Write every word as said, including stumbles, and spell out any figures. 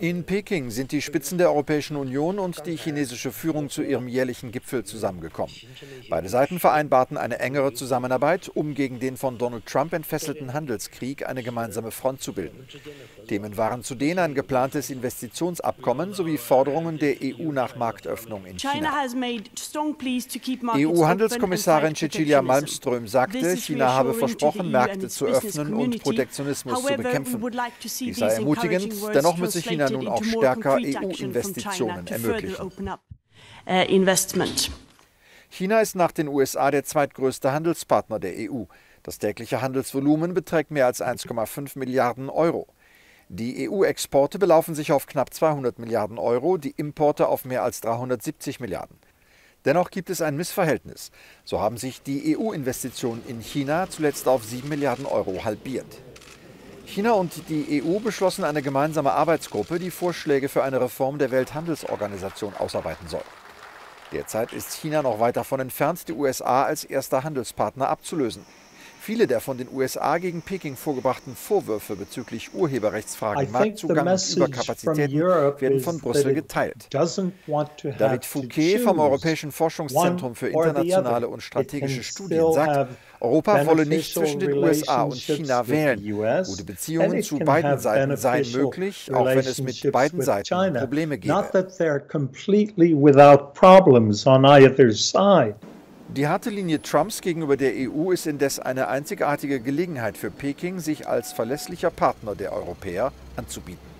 In Peking sind die Spitzen der Europäischen Union und die chinesische Führung zu ihrem jährlichen Gipfel zusammengekommen. Beide Seiten vereinbarten eine engere Zusammenarbeit, um gegen den von Donald Trump entfesselten Handelskrieg eine gemeinsame Front zu bilden. Themen waren zudem ein geplantes Investitionsabkommen sowie Forderungen der E U nach Marktöffnung in China. E U-Handelskommissarin Cecilia Malmström sagte, China habe versprochen, Märkte zu öffnen und Protektionismus zu bekämpfen. Dies sei ermutigend, dennoch muss sich China nun auch stärker E U-Investitionen ermöglichen. China ist nach den U S A der zweitgrößte Handelspartner der E U. Das tägliche Handelsvolumen beträgt mehr als eins Komma fünf Milliarden Euro. Die E U-Exporte belaufen sich auf knapp zweihundert Milliarden Euro, die Importe auf mehr als dreihundertsiebzig Milliarden. Dennoch gibt es ein Missverhältnis. So haben sich die E U-Investitionen in China zuletzt auf sieben Milliarden Euro halbiert. China und die E U beschlossen eine gemeinsame Arbeitsgruppe, die Vorschläge für eine Reform der Welthandelsorganisation ausarbeiten soll. Derzeit ist China noch weit davon entfernt, die U S A als erster Handelspartner abzulösen. Viele der von den U S A gegen Peking vorgebrachten Vorwürfe bezüglich Urheberrechtsfragen, Marktzugang und Überkapazitäten werden von Brüssel geteilt. David Fouquet vom Europäischen Forschungszentrum für internationale und strategische Studien sagt, Europa wolle nicht zwischen den U S A und China wählen. Gute Beziehungen zu beiden Seiten seien möglich, auch wenn es mit beiden Seiten Probleme gebe. Die harte Linie Trumps gegenüber der E U ist indes eine einzigartige Gelegenheit für Peking, sich als verlässlicher Partner der Europäer anzubieten.